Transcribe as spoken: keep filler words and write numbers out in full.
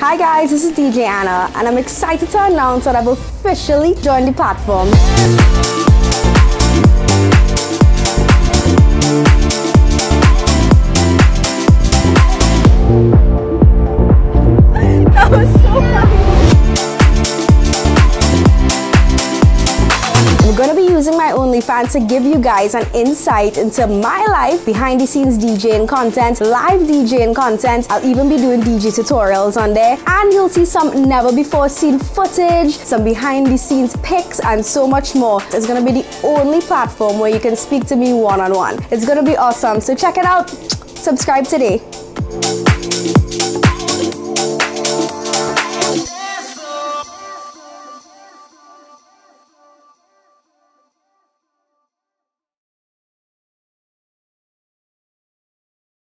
Hi guys, this is D J Ana, and I'm excited to announce that I've officially joined the platform. That was so funny. I'm gonna be using my OnlyFans to give you guys an insight into my life, behind the scenes DJing content, live DJing content. I'll even be doing D J tutorials on there, and you'll see some never before seen footage, some behind the scenes pics, and so much more. It's gonna be the only platform where you can speak to me one on one. It's gonna be awesome, so check it out. Subscribe today.